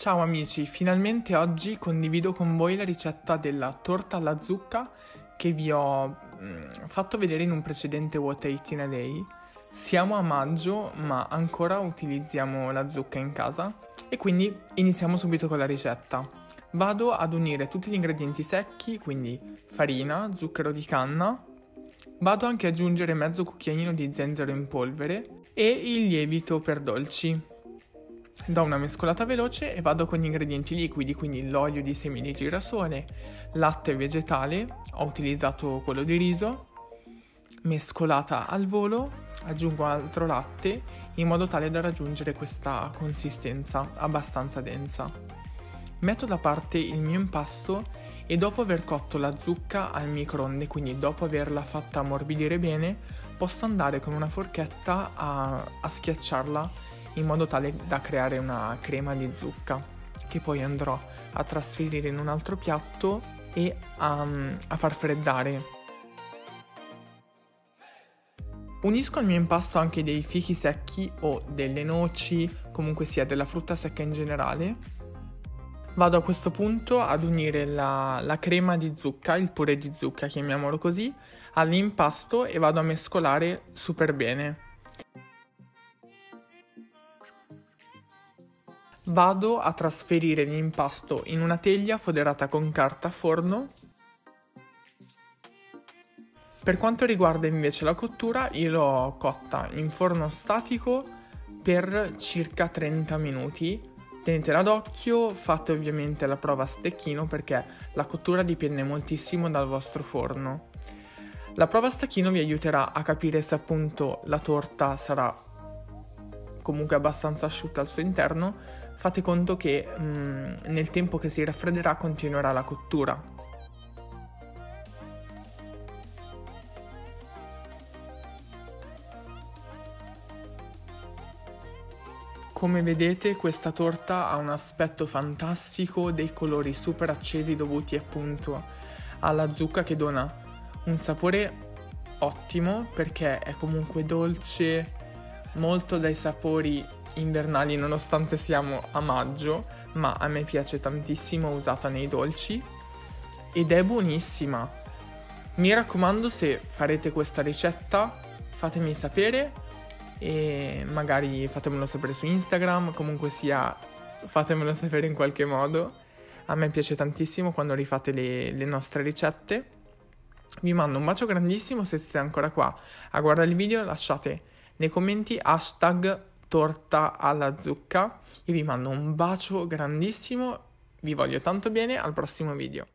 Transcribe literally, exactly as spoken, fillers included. Ciao amici, finalmente oggi condivido con voi la ricetta della torta alla zucca che vi ho mh, fatto vedere in un precedente What I Eat in L A. Siamo a maggio ma ancora utilizziamo la zucca in casa e quindi iniziamo subito con la ricetta. Vado ad unire tutti gli ingredienti secchi, quindi farina, zucchero di canna, vado anche ad aggiungere mezzo cucchiaino di zenzero in polvere e il lievito per dolci. Do una mescolata veloce e vado con gli ingredienti liquidi, quindi l'olio di semi di girasole, latte vegetale, ho utilizzato quello di riso, mescolata al volo, aggiungo altro latte in modo tale da raggiungere questa consistenza abbastanza densa. Metto da parte il mio impasto e dopo aver cotto la zucca al microonde, quindi dopo averla fatta ammorbidire bene, posso andare con una forchetta a, a schiacciarla in modo tale da creare una crema di zucca che poi andrò a trasferire in un altro piatto e a, a far freddare. Unisco al mio impasto anche dei fichi secchi o delle noci, comunque sia della frutta secca in generale. Vado a questo punto ad unire la, la crema di zucca, il purè di zucca, chiamiamolo così, all'impasto e vado a mescolare super bene. Vado a trasferire l'impasto in una teglia foderata con carta forno. Per quanto riguarda invece la cottura, io l'ho cotta in forno statico per circa trenta minuti. Tenetela d'occhio, fate ovviamente la prova a stecchino perché la cottura dipende moltissimo dal vostro forno. La prova a stecchino vi aiuterà a capire se appunto la torta sarà comunque abbastanza asciutta al suo interno. Fate conto che mh, nel tempo che si raffredderà continuerà la cottura. Come vedete questa torta ha un aspetto fantastico, dei colori super accesi dovuti appunto alla zucca che dona un sapore ottimo perché è comunque dolce, molto dai sapori invernali nonostante siamo a maggio, ma a me piace tantissimo, usata nei dolci ed è buonissima. Mi raccomando, se farete questa ricetta fatemi sapere e magari fatemelo sapere su Instagram, comunque sia fatemelo sapere in qualche modo. A me piace tantissimo quando rifate le, le nostre ricette. Vi mando un bacio grandissimo, se siete ancora qua a guardare il video lasciate nei commenti hashtag torta alla zucca. Io vi mando un bacio grandissimo, vi voglio tanto bene, al prossimo video.